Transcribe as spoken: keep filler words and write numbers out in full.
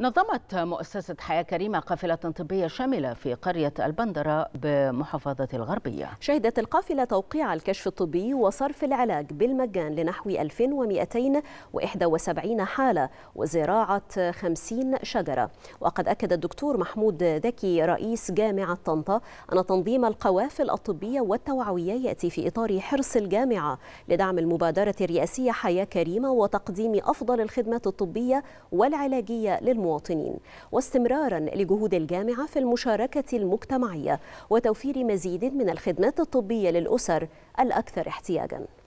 نظمت مؤسسة حياة كريمة قافلة طبية شاملة في قرية البندرة بمحافظة الغربية. شهدت القافلة توقيع الكشف الطبي وصرف العلاج بالمجان لنحو ألف ومئتين وواحد وسبعين حالة وزراعة خمسين شجرة. وقد أكد الدكتور محمود ذكي رئيس جامعة طنطا أن تنظيم القوافل الطبية والتوعوية يأتي في إطار حرص الجامعة لدعم المبادرة الرئاسية حياة كريمة وتقديم أفضل الخدمات الطبية والعلاجية للمواطنين. واستمرارا لجهود الجامعة في المشاركة المجتمعية وتوفير مزيد من الخدمات الطبية للأسر الأكثر احتياجا.